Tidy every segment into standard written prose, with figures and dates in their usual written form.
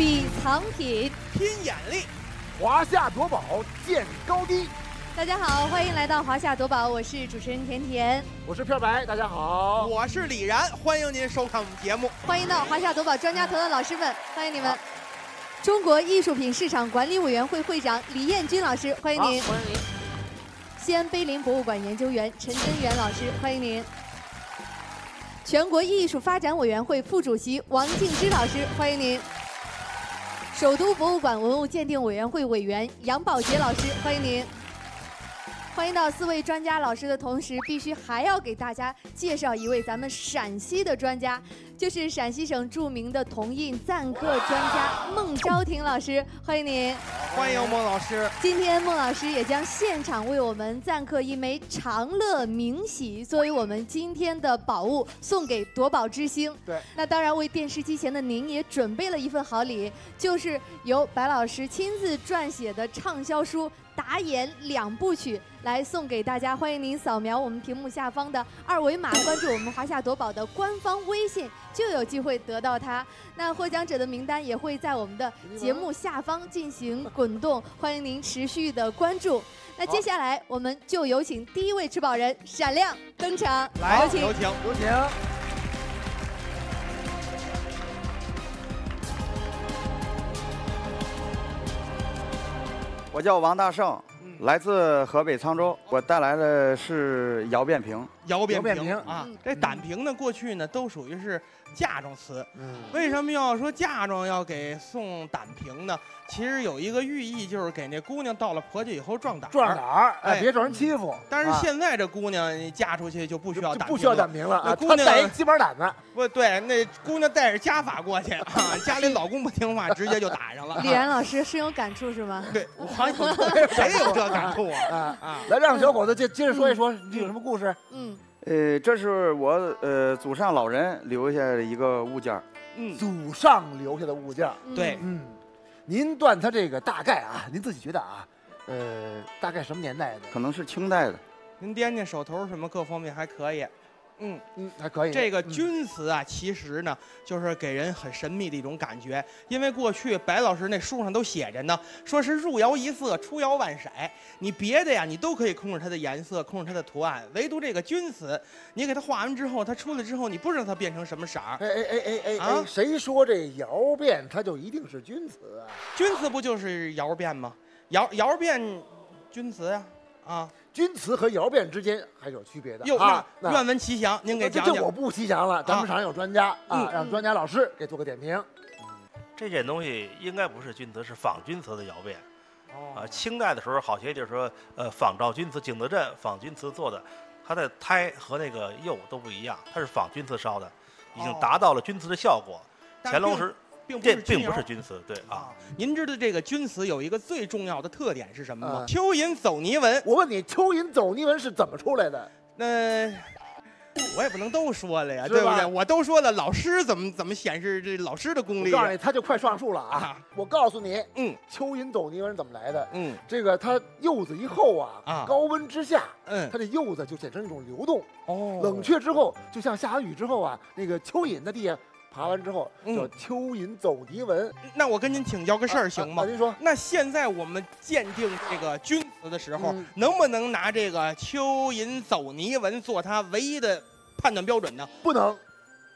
比藏品，拼眼力，华夏夺宝见高低。大家好，欢迎来到华夏夺宝，我是主持人甜甜，我是漂白，大家好，我是李然，欢迎您收看我们节目，欢迎到华夏夺宝专家团的老师们，欢迎你们。中国艺术品市场管理委员会会长李艳军老师，欢迎您，欢迎您。西安碑林博物馆研究员陈真元老师，欢迎您。 全国艺术发展委员会副主席王静之老师，欢迎您；首都博物馆文物鉴定委员会委员杨宝杰老师，欢迎您。欢迎到四位专家老师的同时，必须还要给大家介绍一位咱们陕西的专家，就是陕西省著名的铜印錾刻专家孟昭婷老师，欢迎您。欢迎孟老师。今天孟老师也将现场为我们錾刻一枚长乐明玺，作为我们今天的宝物送给夺宝之星。对。那当然，为电视机前的您也准备了一份好礼，就是由白老师亲自撰写的畅销书。 打眼两部曲来送给大家，欢迎您扫描我们屏幕下方的二维码，关注我们华夏夺宝的官方微信，就有机会得到它。那获奖者的名单也会在我们的节目下方进行滚动，欢迎您持续的关注。那接下来我们就有请第一位持宝人闪亮登场，来，有请，有请，有请。 我叫王大胜，来自河北沧州。我带来的是窑变瓶。窑变瓶啊，这胆瓶呢，过去呢都属于是嫁妆词。为什么要说嫁妆要给送胆瓶呢？其实有一个寓意，就是给那姑娘到了婆家以后壮胆。壮胆，哎，别招人欺负。但是现在这姑娘你嫁出去就不需要胆瓶了。不需要胆瓶了，姑娘带一鸡巴胆子。不对，那姑娘带着家法过去，家里老公不听话，直接就打上了。李然老师深有感触是吗？对，我好像谁有这感触啊？啊，来让小伙子接着说一说，你有什么故事？嗯。 这是我祖上老人留下的一个物件嗯，祖上留下的物件对，嗯，您断它这个大概啊，您自己觉得啊，大概什么年代的？可能是清代的。您掂掂手头什么各方面还可以，嗯嗯，还可以。这个钧瓷啊，其实呢，就是给人很神秘的一种感觉，因为过去白老师那书上都写着呢，说是入窑一色，出窑万色。 你别的呀，你都可以控制它的颜色，控制它的图案，唯独这个钧瓷，你给它画完之后，它出来之后，你不知道它变成什么色儿。哎，谁说这窑变它就一定是钧瓷啊？钧瓷不就是窑变吗？窑变，钧瓷呀，啊。 钧瓷和窑变之间还是有区别的啊！愿闻其详，您给讲讲。这我不细讲了，咱们场上有专家啊，让专家老师给做个点评。这件东西应该不是钧瓷，是仿钧瓷的窑变。啊，清代的时候好些就是说，仿照钧瓷，景德镇仿钧瓷做的，它的胎和那个釉都不一样，它是仿钧瓷烧的，已经达到了钧瓷的效果。乾隆时。 这并不是钧瓷，对啊。您知道这个钧瓷有一个最重要的特点是什么吗？蚯蚓走泥纹。我问你，蚯蚓走泥纹是怎么出来的？那我也不能都说了呀，对不对？我都说了，老师怎么显示这老师的功力？我告诉你，他就快上树了啊！我告诉你，嗯，蚯蚓走泥纹怎么来的？嗯，这个它釉子一厚啊，高温之下，嗯，它的釉子就产生一种流动。哦，冷却之后，就像下完雨之后啊，那个蚯蚓在地下。 爬完之后叫蚯蚓走泥纹。那我跟您请教个事儿行吗？您说。那现在我们鉴定这个钧瓷的时候，能不能拿这个蚯蚓走泥纹做它唯一的判断标准呢？不能，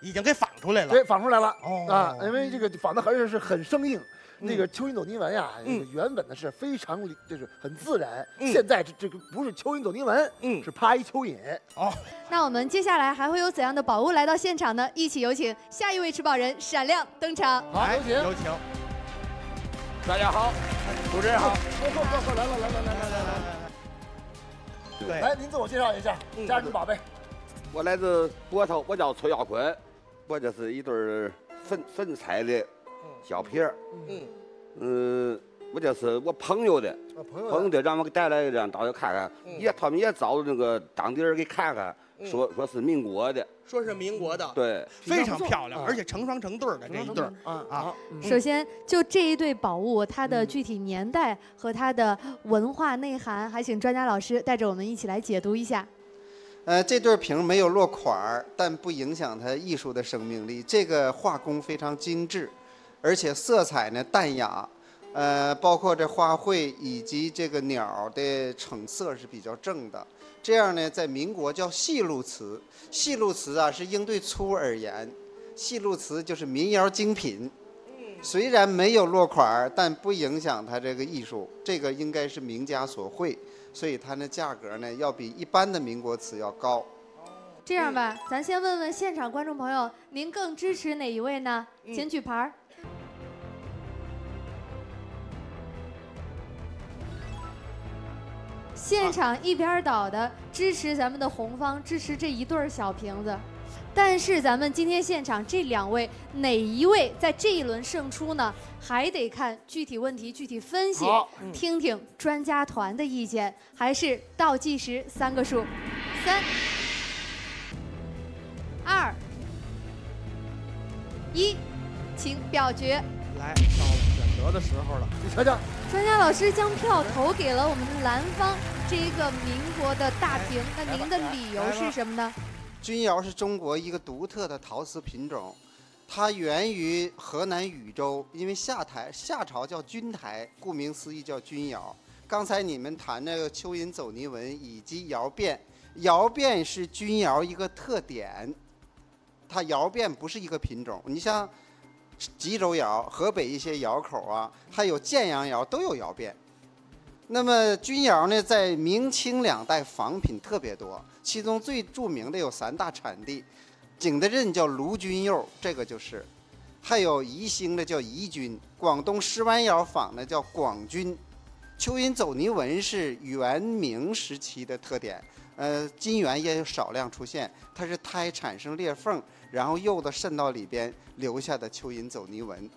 已经给仿出来了。对，仿出来了。哦。啊，因为这个仿的还是很生硬。那个蚯蚓走泥纹呀，原本的是非常就是很自然。现在这个不是蚯蚓走泥纹，是趴一蚯蚓。哦。 那我们接下来还会有怎样的宝物来到现场呢？一起有请下一位持宝人闪亮登场。好，有请。大家好，主持人好。快来！来，您自我介绍一下，家人宝贝。我来自波头，我叫崔耀坤，我这是一对粉彩的小皮儿。我这是我朋友的，朋友的让我给带来一张，到时看看。他们也找那个当地人给看看。 说是民国的，说是民国的，对，非常漂亮，而且成双成对的这一对啊。首先，就这一对宝物，它的具体年代和它的文化内涵，还请专家老师带着我们一起来解读一下。这对瓶没有落款儿，但不影响它艺术的生命力。这个画工非常精致，而且色彩呢淡雅，包括这花卉以及这个鸟的成色是比较正的。这样呢，在民国叫戏路瓷。戏路瓷啊是应对粗而言，戏路瓷就是民窑精品。 虽然没有落款，但不影响它这个艺术，这个应该是名家所绘，所以它的价格呢要比一般的民国瓷要高。这样吧，咱先问问现场观众朋友，您更支持哪一位呢？请举牌。现场一边倒的支持咱们的红方，支持这一对小瓶子。 但是咱们今天现场这两位，哪一位在这一轮胜出呢？还得看具体问题具体分析，听听专家团的意见。还是倒计时三个数，3、2、1，请表决。来，到选择的时候了，你瞧瞧。专家老师将票投给了我们蓝方这一个民国的大屏，那您的理由是什么呢？ 钧窑是中国一个独特的陶瓷品种，它源于河南禹州，因为夏朝叫钧台，顾名思义叫钧窑。刚才你们谈那个蚯蚓走泥纹以及窑变，窑变是钧窑一个特点，它窑变不是一个品种。你像吉州窑、河北一些窑口啊，还有建阳窑都有窑变。 那么钧窑呢，在明清两代仿品特别多，其中最著名的有3大产地，景德镇叫卢钧釉，这个就是；还有宜兴的叫宜钧，广东石湾窑仿的叫广钧。蚯蚓走泥纹是元明时期的特点，金元也有少量出现，它是胎产生裂缝，然后釉的渗到里边留下的蚯蚓走泥纹，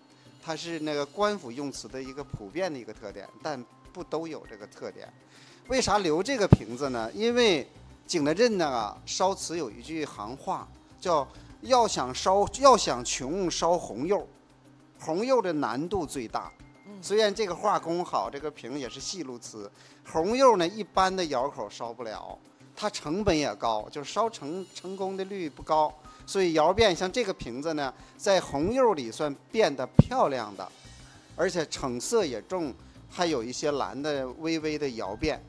它是那个官府用瓷的一个普遍的一个特点，但 不都有这个特点？为啥留这个瓶子呢？因为景德镇那个烧瓷有一句行话，叫“要想穷，烧红釉”，红釉的难度最大。虽然这个画工好，这个瓶也是细路瓷，红釉呢一般的窑口烧不了，它成本也高，就是烧成功的率不高。所以窑变像这个瓶子呢，在红釉里算变得漂亮的，而且成色也重。 还有一些蓝的微微的窑变，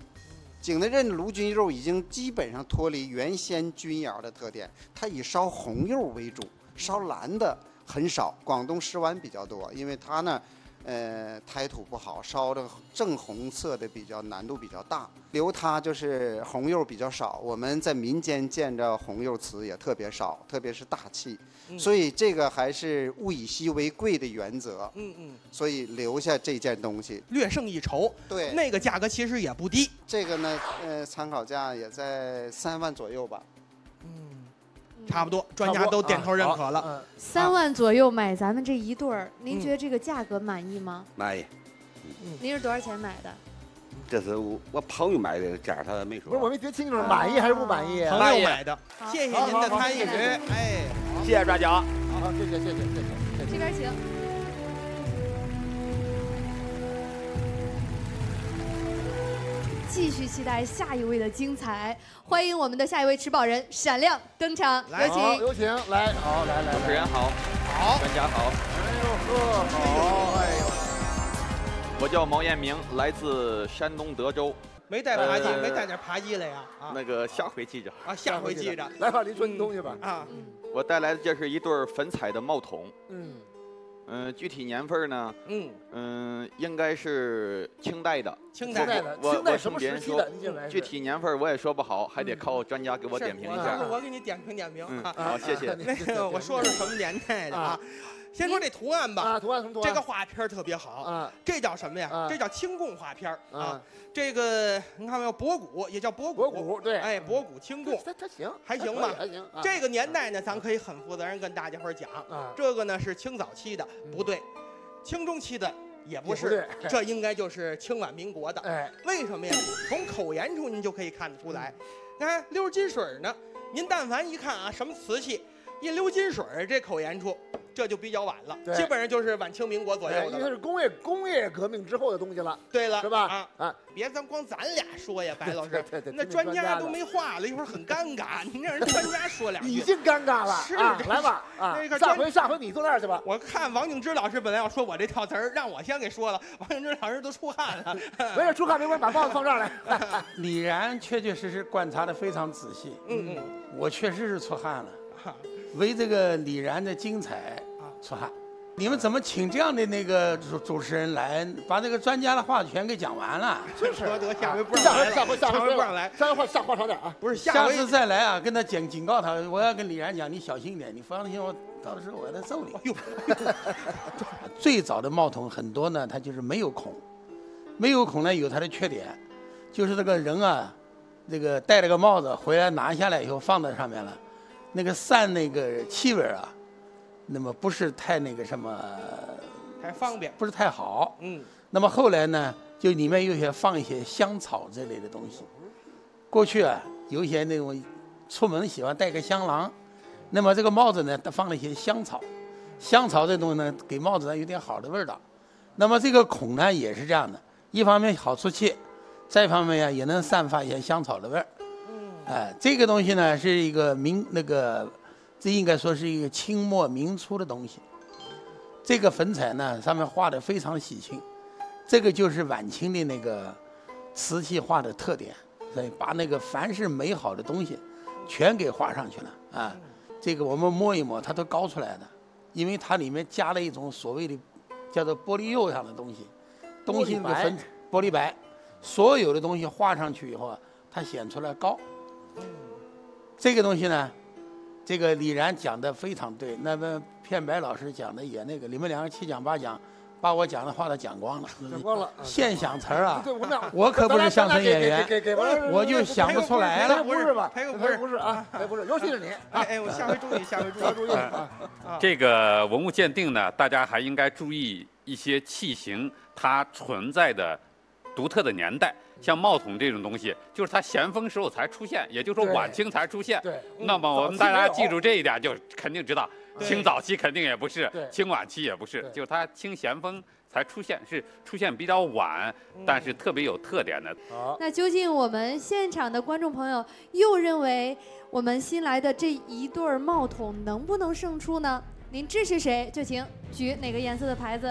景德镇卢钧釉已经基本上脱离原先钧窑的特点，它以烧红釉为主，烧蓝的很少。广东石湾比较多，因为它呢，胎土不好，烧的正红色的比较难度比较大。留它就是红釉比较少，我们在民间见着红釉瓷也特别少，特别是大器，所以这个还是物以稀为贵的原则。所以留下这件东西略胜一筹。对，那个价格其实也不低。这个呢，参考价也在3万左右吧。差不多，专家都点头认可了。3万左右买咱们这一对儿，您觉得这个价格满意吗？满意。您是多少钱买的？ 这是我朋友买的价，他没说。不是，我没听清楚，满意还是不满意？朋友买的，谢谢您的参与，哎，谢谢专家，好，谢谢。这边请。继续期待下一位的精彩，欢迎我们的下一位持宝人闪亮登场，有请。有请，来，好，来。主持人好，好，专家好，哎呦呵，好。 我叫毛彦明，来自山东德州。没带扒鸡，没带点扒鸡来呀？那个下回记着。啊，下回记着。来吧，林春，你东西吧。我带来的这是一对粉彩的帽筒。具体年份呢？应该是清代的。清代的。清代什么时期的？具体年份我也说不好，还得靠专家给我点评一下。我给你点评。好，谢谢。那个我说说什么年代的啊？ 先说这图案吧，啊，图案什么图案？这个画片特别好，啊，这叫什么呀？这叫清贡画片啊。这个你看没有？博古也叫博古，对，哎，博古清贡，它行，还行吧，还行。这个年代呢，咱可以很负责任跟大家伙讲，这个呢是清早期的，不对，清中期的也不是，这应该就是清晚民国的。哎，为什么呀？从口沿处您就可以看得出来，你看溜金水呢，您但凡一看啊，什么瓷器一溜金水，这口沿处。这就比较晚了，基本上就是晚清民国左右的，因为它是工业革命之后的东西了。对了，是吧？啊，别光咱俩说呀，白老师，那专家都没话了，一会儿很尴尬。您让人专家说两句，已经尴尬了。是，来吧，啊，下回你坐那儿去吧。我看王静之老师本来要说我这套词儿，让我先给说了。王静之老师都出汗了，没事，出汗没关系，把帽子放这儿来。李然确实观察的非常仔细。嗯，我确实是出汗了。 为这个李然的精彩啊出汗，你们怎么请这样的那个主持人来把这个专家的话全给讲完了？真是得下回不让来，下回话少点啊！不是下次再来啊，跟他警告他，我要跟李然讲，你小心一点，你放心，我到时候我再揍你。哎呦，最早的帽筒很多呢，它就是没有孔，没有孔呢有它的缺点，就是这个人啊，这个戴了个帽子回来拿下来以后放在上面了。 那个散那个气味啊，那么不是太那个什么，太方便，不是太好。嗯，那么后来呢，就里面有些放一些香草之类的东西。过去啊，有一些那种出门喜欢带个香囊，那么这个帽子呢，它放了一些香草，香草这东西呢，给帽子呢有点好的味道。那么这个孔呢也是这样的，一方面好出气，再一方面呀也能散发一些香草的味儿。 哎，这个东西呢是一个这应该说是一个清末民初的东西。这个粉彩呢，上面画的非常喜庆，这个就是晚清的那个瓷器画的特点，所以把那个凡是美好的东西全给画上去了啊。这个我们摸一摸，它都高出来的，因为它里面加了一种所谓的叫做玻璃釉上的东西，那个玻璃白，所有的东西画上去以后啊，它显出来高。 这个东西呢，这个李然讲的非常对，那么片白老师讲的也那个，你们两个七讲八讲，把我讲的话都讲光了，现想词儿啊，我可不是相声演员，我就想不出来了，不是啊，不是，尤其是你，哎，我下回注意啊。这个文物鉴定呢，大家还应该注意一些器型它存在的独特的年代。 像帽筒这种东西，就是它咸丰时候才出现，也就是说晚清才出现。对，那么我们大家记住这一点，就肯定知道，清早期肯定也不是，清晚期也不是，就是它清咸丰才出现，是出现比较晚，但是特别有特点的。那究竟我们现场的观众朋友又认为我们新来的这一对帽筒能不能胜出呢？您支持谁？就请举哪个颜色的牌子。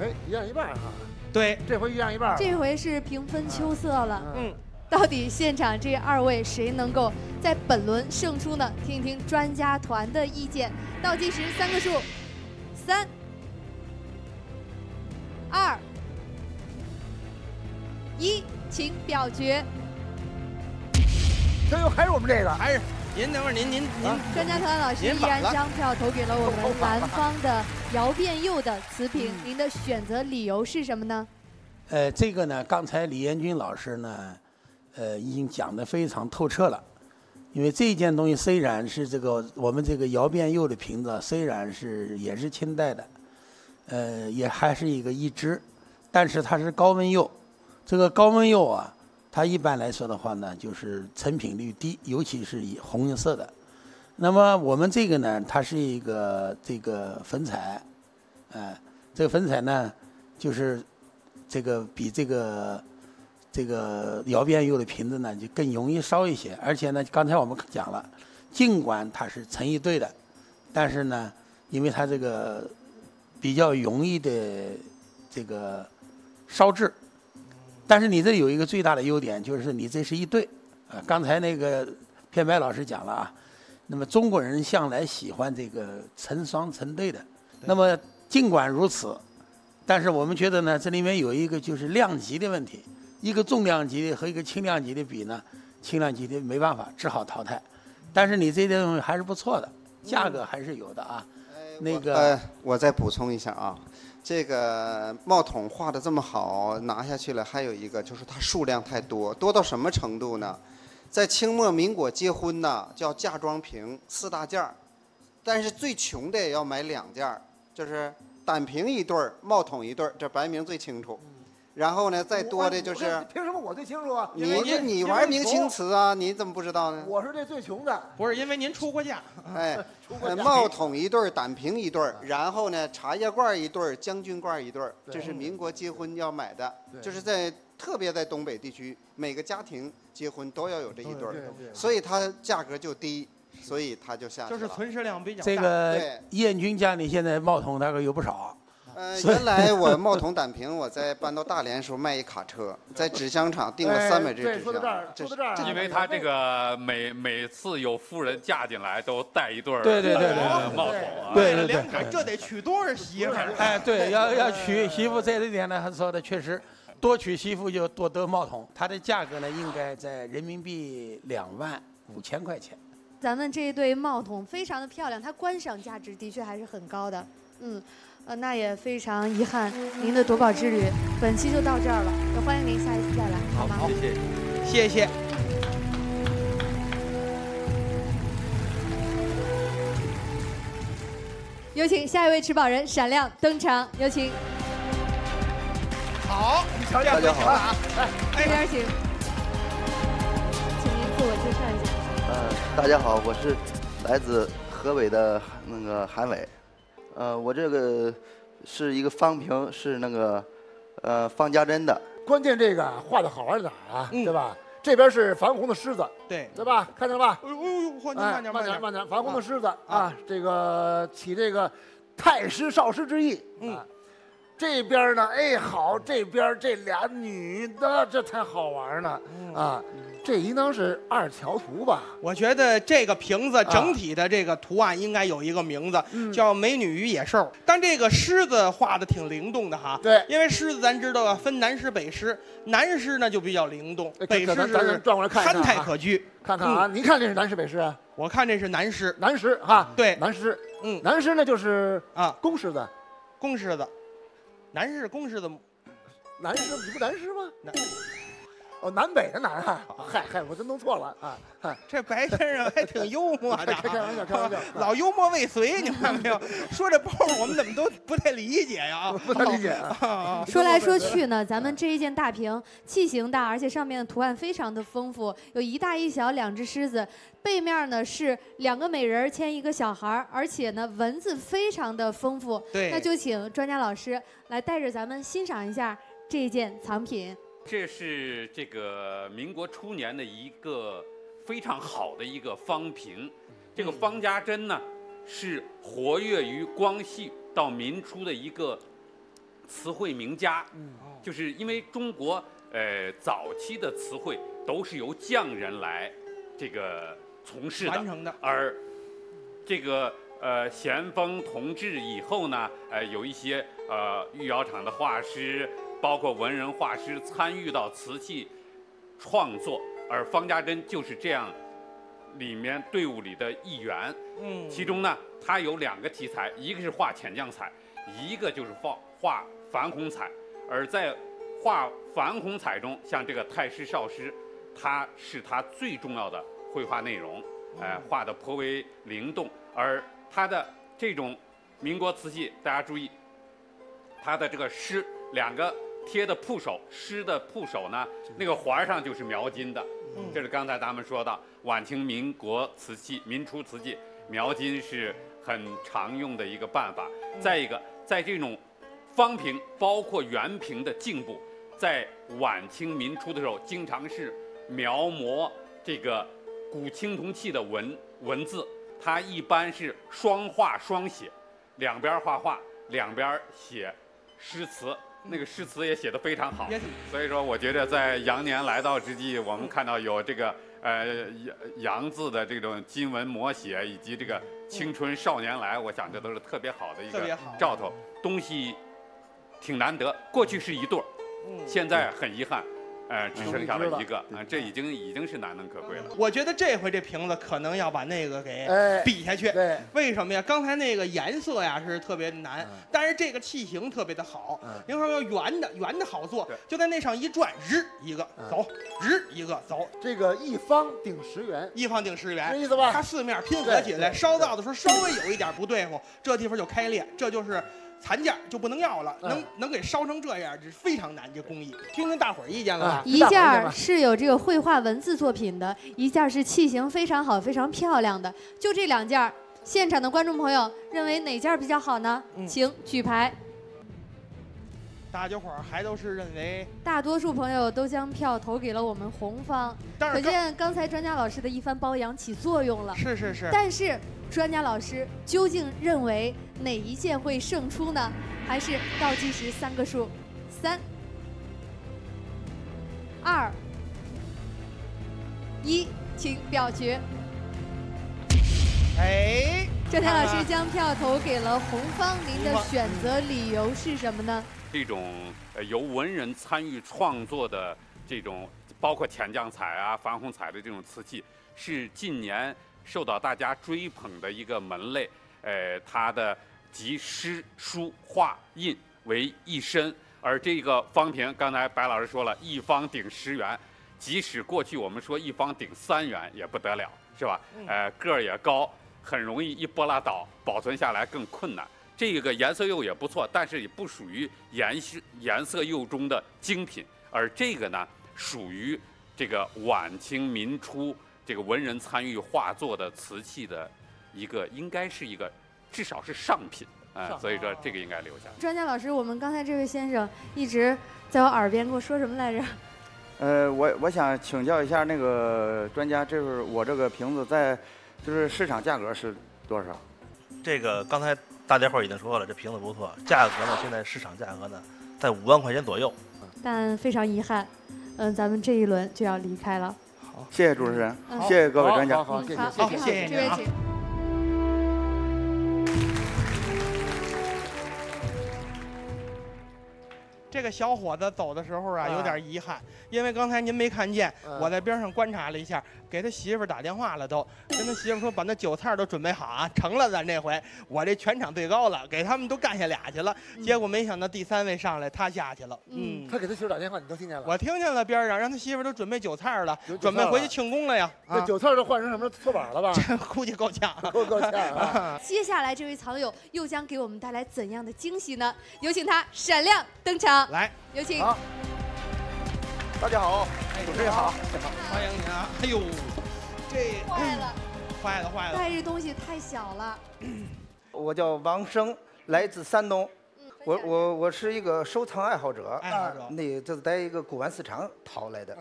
哎，一样一半哈。 对，这回一样一半。这回是平分秋色了。嗯，到底现场这二位谁能够在本轮胜出呢？听一听专家团的意见。倒计时三个数：3、2、1，请表决。最后还是我们这个，还是您等会儿您。专家团老师依然将票投给了我们南方的。 姚变釉的瓷瓶，您的选择理由是什么呢？这个呢，刚才李彦军老师呢，已经讲得非常透彻了。因为这件东西虽然是这个我们这个姚变釉的瓶子，虽然是也是清代的，也还是一只，但是它是高温釉。这个高温釉啊，它一般来说的话呢，就是成品率低，尤其是以红色的。 那么我们这个呢，它是一个这个粉彩，这个粉彩呢，就是这个比这个窑变釉的瓶子呢就更容易烧一些，而且呢，刚才我们讲了，尽管它是成一对的，但是呢，因为它这个比较容易的这个烧制，但是你这有一个最大的优点就是你这是一对，刚才那个片白老师讲了啊。 那么中国人向来喜欢这个成双成对的。那么尽管如此，但是我们觉得呢，这里面有一个就是量级的问题，一个重量级的和一个轻量级的比呢，轻量级的没办法，只好淘汰。但是你这些东西还是不错的，价格还是有的啊。那个我再补充一下啊，这个帽筒画的这么好，拿下去了，还有一个就是它数量太多，多到什么程度呢？ 在清末民国结婚呢，叫嫁妆瓶4大件，但是最穷的也要买2件，就是胆瓶一对儿，帽筒一对儿，这白明最清楚。然后呢，再多的就是凭什么我最清楚啊？你玩明清词啊？你怎么不知道呢？我是这最穷的，不是因为您出过价，哎，帽筒一对，胆瓶一对，然后呢，茶叶罐一对，将军罐一对，这是民国结婚要买的，就是在特别在东北地区，每个家庭结婚都要有这一对，所以它价格就低。 所以它就下去了，就是存世量比较大。这个燕军家里现在帽筒大概有不少。原来我帽筒胆瓶，我在搬到大连的时候卖一卡车，在纸箱厂订了300只纸箱。说到这儿，说到这儿，因为他这个每次有夫人嫁进来，都带一对儿。对对对对，帽筒。对对对，这得娶多少媳妇？哎，对，要娶媳妇这一点呢，还说的确实，多娶媳妇就多得帽筒。它的价格呢，应该在人民币25000块钱。 咱们这一对帽筒非常的漂亮，它观赏价值的确还是很高的。那也非常遗憾，您的夺宝之旅本期就到这儿了，也欢迎您下一次再来，好吗？好，谢谢，谢谢。有请下一位持宝人闪亮登场，有请。好，你瞧这边请了啊，这边请，请您自我介绍一下。 大家好，我是来自河北的那个韩伟，我这个是一个方瓶，是那个方家珍的。关键这个画的好玩在哪啊？对吧？这边是樊红的狮子，对吧？看见了吧？哎呦，慢点，慢点，慢点！樊红的狮子啊，这个起这个太师少师之意。这边呢，哎好，这边这俩女的，这才好玩呢啊。 这应当是二乔图吧？我觉得这个瓶子整体的这个图案应该有一个名字，叫“美女与野兽”。但这个狮子画的挺灵动的哈。对，因为狮子咱知道啊，分南狮、北狮，南狮呢就比较灵动，北狮是憨态可掬。看看啊，您看这是南狮、北狮啊？我看这是南狮，南狮哈，对，南狮，南狮呢就是啊，公狮子，公狮子，南狮公狮子，南狮你不南狮吗？ 哦，南北的南啊！嗨，我真弄错了啊！这白先生还挺幽默的，开玩笑，老幽默未遂，你看没有？说这包我们怎么都不太理解呀？不太理解啊！说来说去呢，咱们这一件大瓶器型大，而且上面的图案非常的丰富，有一大一小两只狮子，背面呢是2个美人牵一个小孩，而且呢文字非常的丰富。对，那就请专家老师来带着咱们欣赏一下这一件藏品。 这是这个民国初年的一个非常好的一个方瓶，这个方家珍呢是活跃于光绪到民初的一个词汇名家，就是因为中国早期的词汇都是由匠人来这个从事的，而这个咸丰同治以后呢，有一些御窑厂的画师。 包括文人画师参与到瓷器创作，而方家珍就是这样里面队伍里的一员。其中呢，他有2个题材，一个是画浅酱彩，一个就是画矾红彩。而在画矾红彩中，像这个太师少师，它是它最重要的绘画内容，画的颇为灵动。而它的这种民国瓷器，大家注意，它的这个诗。 2个贴的铺首，诗的铺首呢，那个环上就是描金的，这是刚才咱们说的晚清民国瓷器、民初瓷器，描金是很常用的一个办法。再一个，在这种方瓶包括圆瓶的颈部，在晚清民初的时候，经常是描摹这个古青铜器的文字，它一般是双画双写，两边画画，两边写诗词。 那个诗词也写得非常好，所以说我觉得在羊年来到之际，我们看到有这个羊字的这种金文摹写，以及这个青春少年来，我想这都是特别好的一个兆头。东西挺难得，过去是一对儿，现在很遗憾。 只剩下了一个这已经是难能可贵了。我觉得这回这瓶子可能要把那个给比下去。对，为什么呀？刚才那个颜色呀是特别难，但是这个器型特别的好。您看没有？圆的好做，就在那上一转，日一个走，日一个走。这个一方顶10元，一方顶10元，这意思吧？它4面拼合起来，烧造的时候稍微有一点不对付，这地方就开裂，这就是。残件就不能要了，能给烧成这样，这是非常难这工艺。听听大伙儿意见了吧。一件是有这个绘画文字作品的，一件是器型非常好、非常漂亮的。就这两件，现场的观众朋友认为哪件比较好呢？请举牌。大家伙儿还都是认为，大多数朋友都将票投给了我们红方，可见刚才专家老师的一番褒扬起作用了。是是是。但是专家老师究竟认为哪一件会胜出呢？还是倒计时三个数，3、2、1，请表决。哎，专家老师将票投给了红方，您的选择理由是什么呢？ 这种由文人参与创作的这种，包括钱匠彩啊、矾红彩的这种瓷器，是近年受到大家追捧的一个门类。它的集诗、书、画、印为一身，而这个方评，刚才白老师说了，一方顶10元，即使过去我们说一方顶3元也不得了，是吧？个儿也高，很容易一拨拉倒，保存下来更困难。 这个颜色釉也不错，但是也不属于颜色釉中的精品，而这个呢，属于这个晚清民初这个文人参与画作的瓷器的一个，应该是一个至少是上品啊，所以说这个应该留下。专家老师，我们刚才这位先生一直在我耳边跟我说什么来着？我想请教一下那个专家，就是我这个瓶子在就是市场价格是多少？这个刚才。 大家伙已经说了，这瓶子不错，价格呢，现在市场价格呢，在5万块钱左右。但非常遗憾，咱们这一轮就要离开了。好，谢谢主持人，谢谢各位专家，好，谢谢，谢谢您。这个小伙子走的时候啊，有点遗憾，因为刚才您没看见，我在边上观察了一下，给他媳妇打电话了都，跟他媳妇说把那酒菜都准备好啊，成了咱这回，我这全场最高了，给他们都干下俩去了，结果没想到第3位上来他下去了，他给他媳妇打电话，你都听见了？我听见了，边上让他媳妇都准备酒菜了，准备回去庆功了呀。这酒菜都换成什么搓板了吧？这估计够呛，够呛啊！接下来这位藏友又将给我们带来怎样的惊喜呢？有请他闪亮登场。 来，有请。好，大家好，主持人好，欢迎您啊！哎呦，这坏了，坏了，坏了！带这东西太小了。我叫王生，来自山东。我是一个收藏爱好者。爱好者。那这是在一个古玩市场淘来的。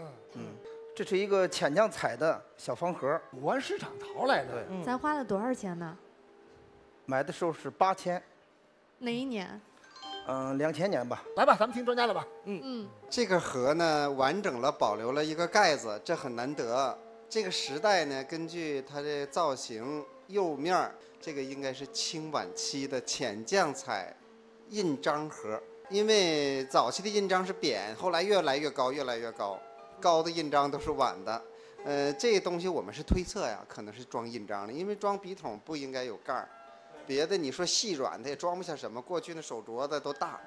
这是一个钱匠彩的小方盒。古玩市场淘来的。对。咱花了多少钱呢？买的时候是8000。哪一年？ 2000年吧，来吧，咱们听专家的吧。这个盒呢，完整了保留了一个盖子，这很难得。这个时代呢，根据它的造型，釉面这个应该是清晚期的浅酱彩印章盒，因为早期的印章是扁，后来越来越高，越来越高，高的印章都是晚的。这东西我们是推测呀，可能是装印章的，因为装笔筒不应该有盖儿。 别的你说细软的也装不下什么，过去那手镯子都大，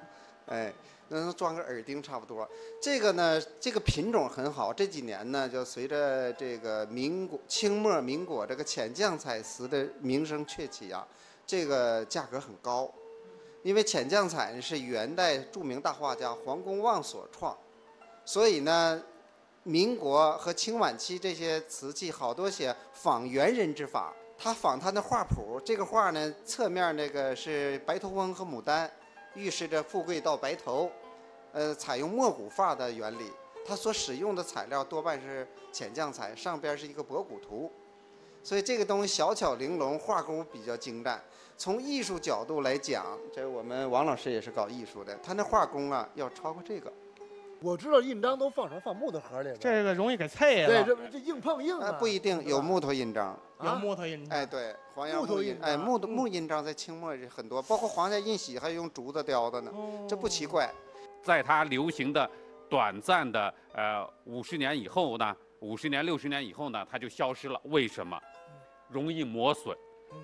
哎，能装个耳钉差不多。这个呢，这个品种很好，这几年呢，就随着这个清末民国这个浅酱彩瓷的名声鹊起啊，这个价格很高，因为浅酱彩是元代著名大画家黄公望所创，所以呢，民国和清晚期这些瓷器好多些仿元人之法。 他仿他的画谱，这个画呢，侧面那个是白头翁和牡丹，预示着富贵到白头。采用墨骨发的原理，它所使用的材料多半是浅酱材，上边是一个博古图，所以这个东西小巧玲珑，画工比较精湛。从艺术角度来讲，这我们王老师也是搞艺术的，他那画工啊要超过这个。 我知道印章都放什么？放木头盒里了。这个容易给碎了。对，这硬碰硬啊。不一定有木头印章。有木头印章。哎，对，黄杨木印，哎，木印章在清末很多，包括皇家印玺还用竹子雕的呢，这不奇怪。在它流行的短暂的50年以后呢，50年、60年以后呢，它就消失了。为什么？容易磨损，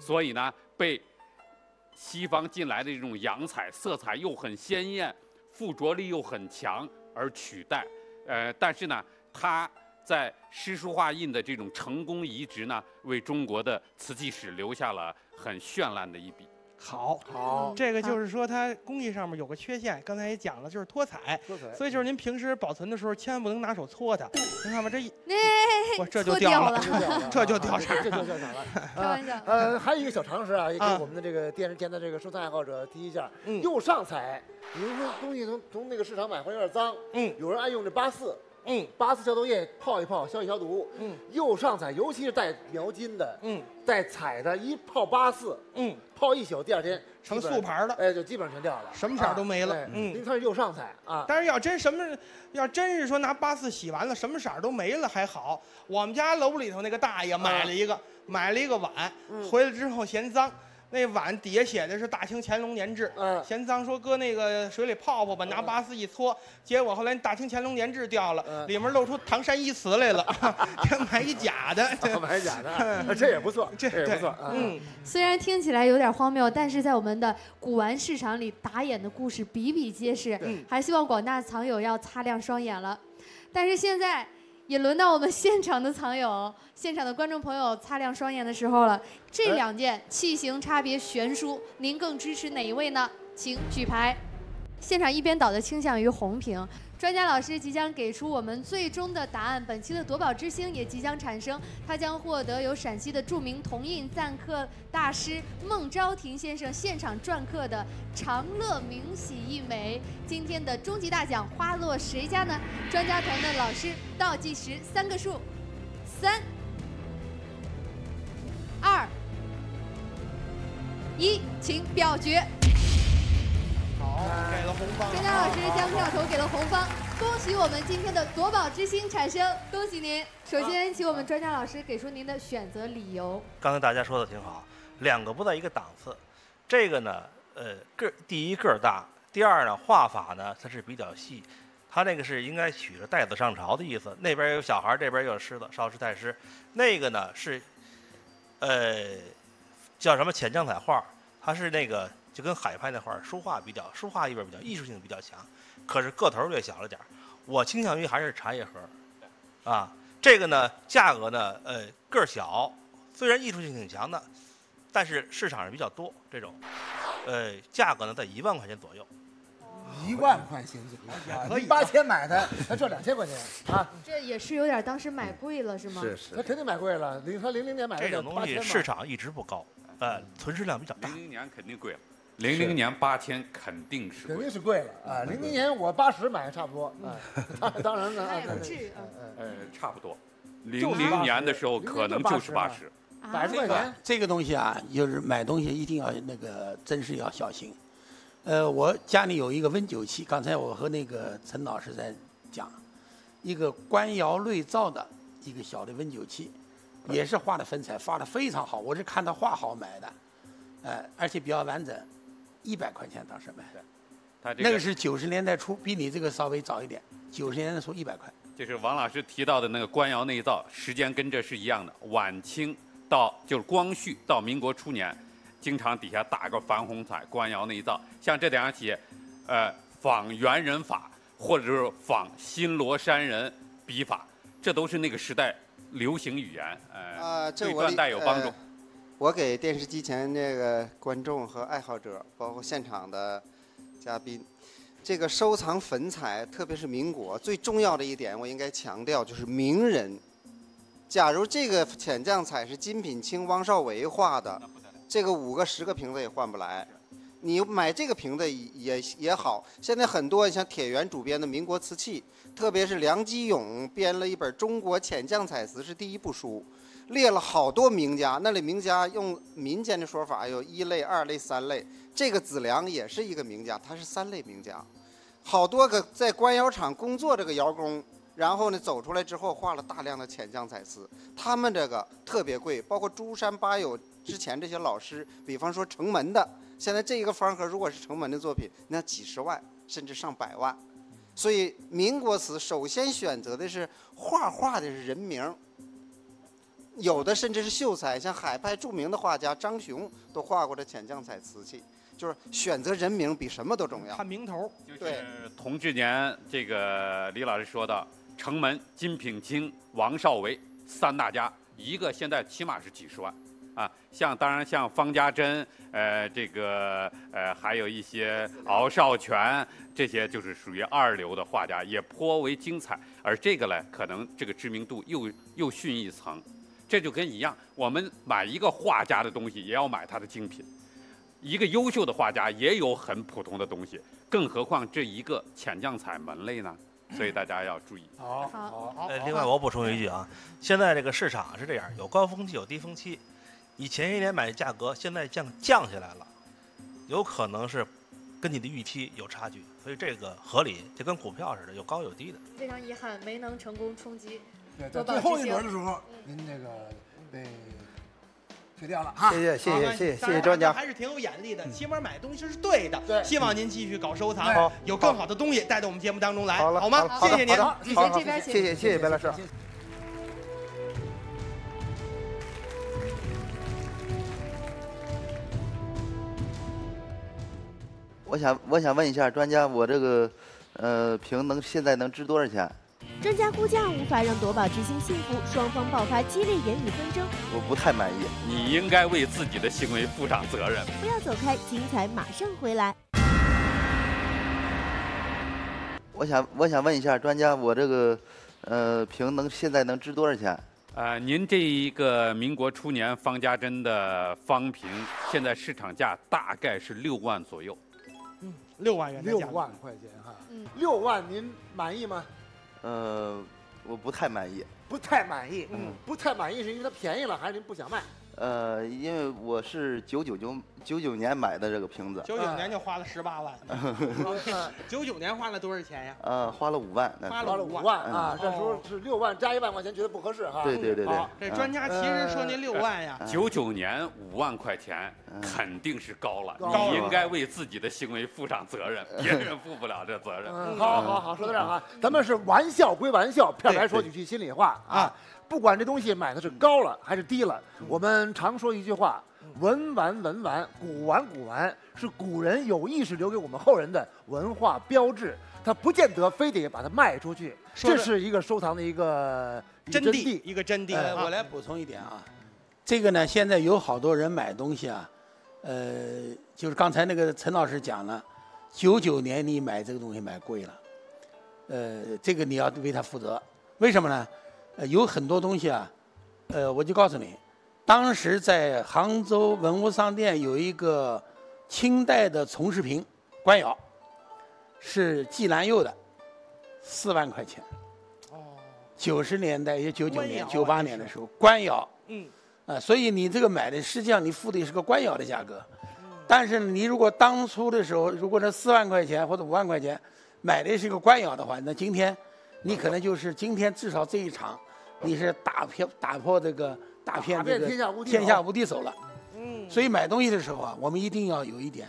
所以呢，被西方进来的这种洋彩，色彩又很鲜艳，附着力又很强。 而取代，但是呢，它在诗书画印的这种成功移植呢，为中国的瓷器史留下了很绚烂的一笔。好，好，这个就是说它工艺上面有个缺陷，刚才也讲了，就是脱彩，所以就是您平时保存的时候千万不能拿手搓它，您看吧，这一，我这就掉了，这就掉色，这就掉色了。开玩笑。还有一个小常识啊，也给我们的这个电视前的这个收藏爱好者提一下，釉上彩，您说东西从那个市场买回来有点脏，有人爱用这84。 84消毒液泡一泡，消一消毒。釉上彩，尤其是带描金的，带彩的，一泡84，泡一宿，第二天成素牌了，哎，就基本上全掉了，什么色都没了。因为它是釉上彩啊。但是要真是说拿84洗完了，什么色都没了还好。我们家楼里头那个大爷买了一个碗，回来之后嫌脏。 那碗底下写的是大清乾隆年制，嫌脏说搁那个水里泡泡吧，拿84一搓，结果后来大清乾隆年制掉了，里面露出唐山一瓷来了，买一假的，买假的，这也不错，这也不错。虽然听起来有点荒谬，但是在我们的古玩市场里打眼的故事比比皆是，还希望广大藏友要擦亮双眼了。但是现在。 也轮到我们现场的藏友、现场的观众朋友擦亮双眼的时候了。这两件器型差别悬殊，您更支持哪一位呢？请举牌。现场一边倒的倾向于红屏。专家老师即将给出我们最终的答案。本期的夺宝之星也即将产生，它将获得由陕西的著名铜印篆刻大师孟昭庭先生现场篆刻的长乐明玺一枚。今天的终极大奖花落谁家呢？专家团的老师倒计时三个数：3、2、1，请表决。 好，给了红方。专家老师将票投给了红方，恭喜我们今天的夺宝之星产生，恭喜您！首先，请我们专家老师给出您的选择理由。刚才大家说的挺好，两个不在一个档次。这个呢，第一个大，第二呢，画法呢它是比较细，它那个是应该取了带子上朝的意思，那边有小孩，这边有狮子，少狮太狮。那个呢是，叫什么浅江彩画，它是那个。 就跟海派那块儿书画一边比较艺术性比较强，可是个头略小了点儿。我倾向于还是茶叶盒，啊，这个呢价格呢个儿小，虽然艺术性挺强的，但是市场上比较多这种，价格呢在1万块钱左右。1万块钱左右，可以8000买的，他赚2000块钱啊。这也是有点当时买贵了是吗？是是，他肯定买贵了。他00年买的这种东西市场一直不高，存世量比较大。00年肯定贵了。 00年8000肯定是肯定是贵了啊！00年我80买差不多啊，当然了，差不多。00年的时候可能就是80，80块钱。这个东西啊，就是买东西一定要那个真是要小心。我家里有一个温酒器，刚才我和那个陈老师在讲，一个官窑内造的一个小的温酒器，也是画的粉彩，画的非常好。我是看他画好买的，而且比较完整。 100块钱当时买的，他这个、那个是90年代初，比你这个稍微早一点。90年代初100块，就是王老师提到的那个官窑内造，时间跟这是一样的。晚清到就是光绪到民国初年，经常底下打个矾红彩，官窑内造。像这两起，仿猿人法或者是仿新罗山人笔法，这都是那个时代流行语言，对断代有帮助。我给电视机前这个观众和爱好者，包括现场的嘉宾，这个收藏粉彩，特别是民国最重要的一点，我应该强调就是名人。假如这个浅绛彩是金品清、汪少维画的，这个5个、10个瓶子也换不来。你买这个瓶子也好。现在很多像铁原主编的《民国瓷器》，特别是梁基永编了一本《中国浅绛彩瓷》是第一部书。 列了好多名家，那里名家用民间的说法有1类、2类、3类。这个子良也是一个名家，他是3类名家。好多个在官窑厂工作这个窑工，然后呢走出来之后画了大量的浅绛彩瓷，他们这个特别贵。包括珠山八友之前这些老师，比方说城门的，现在这一个方盒如果是城门的作品，那几十万甚至上百万。所以民国瓷首先选择的是画的是人名。 有的甚至是秀才，像海派著名的画家张雄都画过这浅绛彩瓷器，就是选择人名比什么都重要。看名头，就是同治年，这个李老师说的城门金品清、王少维3大家，一个现在起码是几十万，啊，当然像方家珍，还有一些敖少全，这些就是属于二流的画家，也颇为精彩。而这个呢，可能这个知名度又逊一层。这就跟一样，我们买一个画家的东西，也要买他的精品。一个优秀的画家也有很普通的东西，更何况这一个浅酱彩门类呢？ 所以大家要注意。好。另外我补充一句啊，现在这个市场是这样，有高峰期有低峰期。以前一年买的价格，现在降下来了，有可能是跟你的预期有差距，所以这个合理，就跟股票似的，有高有低的。非常遗憾，没能成功冲击。对，在最后一轮的时候，您这个被退掉了啊！谢谢专家，还是挺有眼力的，起码买东西是对的。对，希望您继续搞收藏，有更好的东西带到我们节目当中来，好吗？谢谢您，谢谢白老师。我想问一下专家，我这个瓶现在能值多少钱？ 专家估价无法让夺宝之星信服，双方爆发激烈言语纷争。我不太满意，你应该为自己的行为负上责任。不要走开，精彩马上回来。我想问一下专家，我这个瓶现在能值多少钱？您这一个民国初年方家珍的方瓶，现在市场价大概是6万左右。嗯，6万元。6万块钱哈。嗯，6万您满意吗？ 我不太满意，不太满意是因为它便宜了，还是您不想卖？因为我是九九年买的这个瓶子，99年就花了18万，99年花了多少钱呀？花了5万，花了5万啊，这时候是6万加1万块钱，觉得不合适哈。对。这专家其实说您6万呀，99年5万块钱肯定是高了，你应该为自己的行为负上责任，别人负不了这责任。好，说到这儿啊，咱们是玩笑归玩笑，片来说几句心里话啊。 不管这东西买的是高了还是低了，我们常说一句话：文玩文玩，古玩古玩，是古人有意识留给我们后人的文化标志。它不见得非得把它卖出去，这是一个收藏的一个真谛。我来补充一点啊，这个呢，现在有好多人买东西啊，就是刚才那个陈老师讲了，99年你买这个东西买贵了，这个你要为他负责，为什么呢？ 有很多东西啊，我就告诉你，当时在杭州文物商店有一个清代的从视频官窑，是纪兰釉的，4万块钱。哦。90年代，也99年、98年的时候，官窑。嗯。所以你这个买的，实际上你付的是个官窑的价格。嗯。但是你如果当初的时候，如果这4万块钱或者5万块钱买的是个官窑的话，那今天你可能就是今天至少这一场。 你是打破这个天下无敌手了，嗯，所以买东西的时候啊，我们一定要有一点，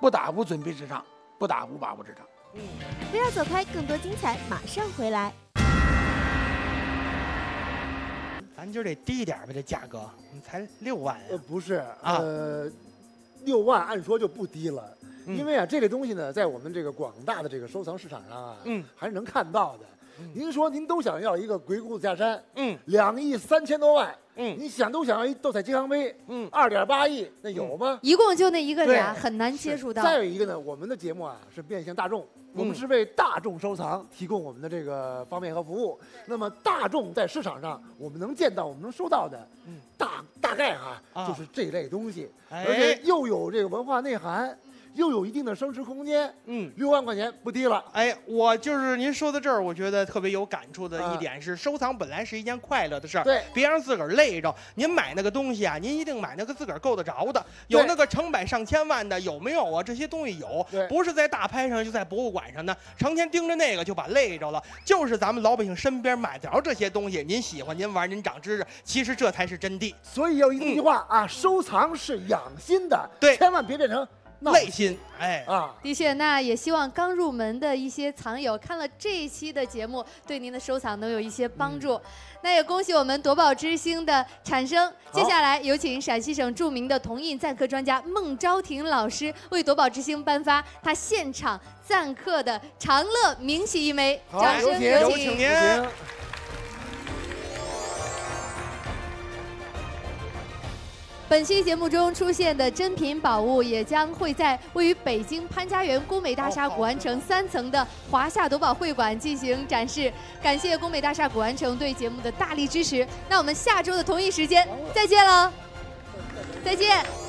不打无准备之仗，不打无把握之仗。嗯，不要走开，更多精彩马上回来。咱就得低一点吧，这价格，你才6万呀？不是啊，6万按说就不低了，因为啊，这个东西呢，在我们这个广大的这个收藏市场上啊，嗯，还是能看到的。 您说您都想要一个鬼谷子下山，嗯，2亿3千多万，嗯，你想都想要一斗彩金刚杯，嗯，2.8亿，那有吗？一共就那一个俩，很难接触到。再有一个呢，我们的节目啊是面向大众，我们是为大众收藏提供我们的这个方便和服务。那么大众在市场上我们能见到、我们能收到的，大概哈就是这类东西，而且又有这个文化内涵。 又有一定的升值空间，嗯，6万块钱不低了。哎，我就是您说到这儿，我觉得特别有感触的一点是，收藏本来是一件快乐的事儿，对，别让自个儿累着。您买那个东西啊，您一定买那个自个儿够得着的，有那个成百上千万的，有没有啊？这些东西有，不是在大拍上就在博物馆上呢，成天盯着那个就把累着了。就是咱们老百姓身边买着这些东西，您喜欢，您玩，您长知识，其实这才是真谛。所以有一句话啊，收藏是养心的，对，千万别变成。 内心，哎啊，的确，那也希望刚入门的一些藏友看了这一期的节目，对您的收藏能有一些帮助。那也恭喜我们夺宝之星的产生。接下来有请陕西省著名的铜印篆刻专家孟昭婷老师为夺宝之星颁发他现场篆刻的长乐明玺一枚。掌声有请您。本期节目中出现的珍品宝物，也将会在位于北京潘家园工美大厦古玩城3层的华夏夺宝会馆进行展示。感谢工美大厦古玩城对节目的大力支持。那我们下周的同一时间再见了，再见。